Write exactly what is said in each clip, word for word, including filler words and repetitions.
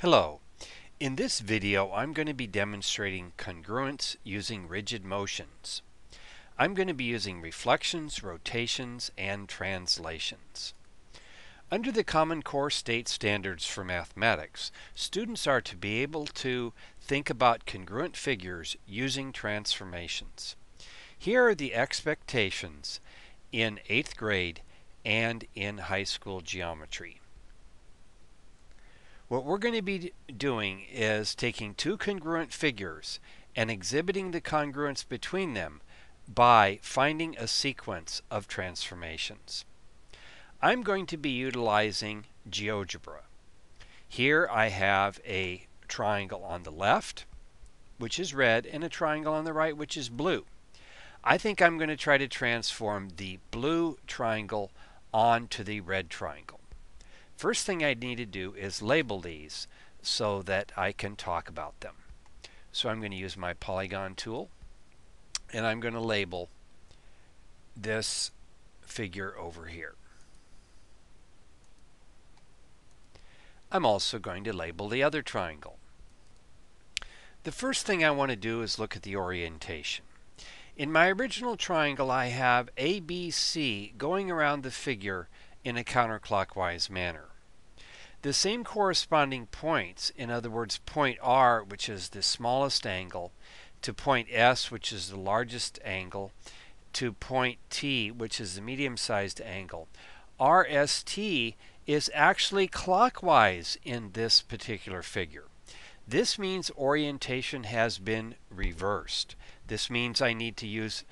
Hello. In this video I'm going to be demonstrating congruence using rigid motions. I'm going to be using reflections, rotations, and translations. Under the Common Core State Standards for Mathematics, students are to be able to think about congruent figures using transformations. Here are the expectations in eighth grade and in high school geometry. What we're going to be doing is taking two congruent figures and exhibiting the congruence between them by finding a sequence of transformations. I'm going to be utilizing GeoGebra. Here I have a triangle on the left, which is red, and a triangle on the right, which is blue. I think I'm going to try to transform the blue triangle onto the red triangle. First thing I need to do is label these so that I can talk about them. So I'm going to use my polygon tool, and I'm going to label this figure over here. I'm also going to label the other triangle. The first thing I want to do is look at the orientation. In my original triangle, I have A B C going around the figure in a counterclockwise manner. The same corresponding points, in other words point R, which is the smallest angle, to point S, which is the largest angle, to point T, which is the medium-sized angle, R S T is actually clockwise in this particular figure. This means orientation has been reversed. This means I need to use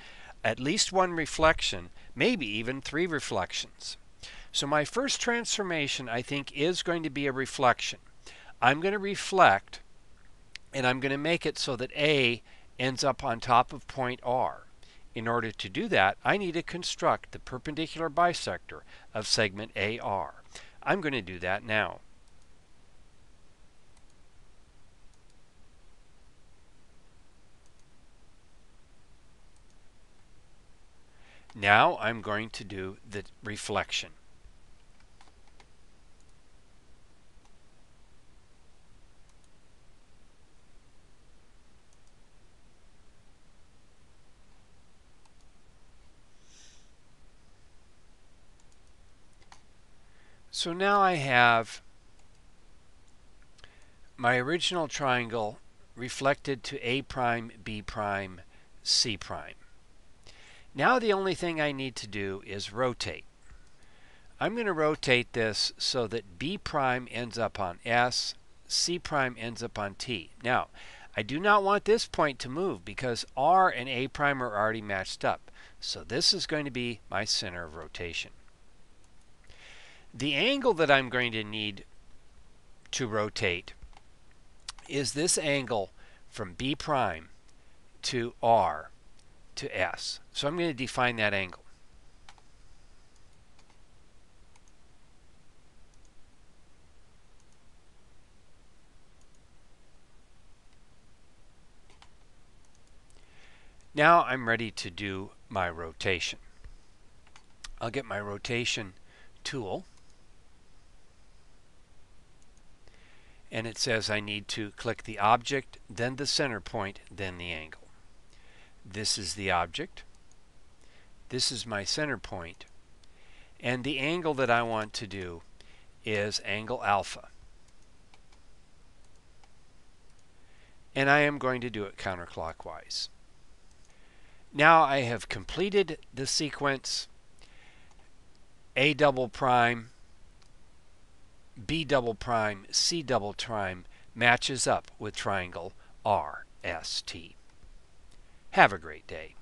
at least one reflection, maybe even three reflections. So my first transformation, I think, is going to be a reflection. I'm going to reflect, and I'm going to make it so that A ends up on top of point R. In order to do that, I need to construct the perpendicular bisector of segment A R. I'm going to do that now. Now I'm going to do the reflection. So now I have my original triangle reflected to A prime, B prime, C prime. Now the only thing I need to do is rotate. I'm going to rotate this so that B prime ends up on S, C prime ends up on T. Now, I do not want this point to move because R and A prime are already matched up. So this is going to be my center of rotation. The angle that I'm going to need to rotate is this angle from B prime to R to S. So I'm going to define that angle. Now I'm ready to do my rotation. I'll get my rotation tool. And it says I need to click the object, then the center point, then the angle. This is the object. This is my center point. And the angle that I want to do is angle alpha. And I am going to do it counterclockwise. Now I have completed the sequence. A double prime, B double prime, C double prime matches up with triangle R S T. Have a great day.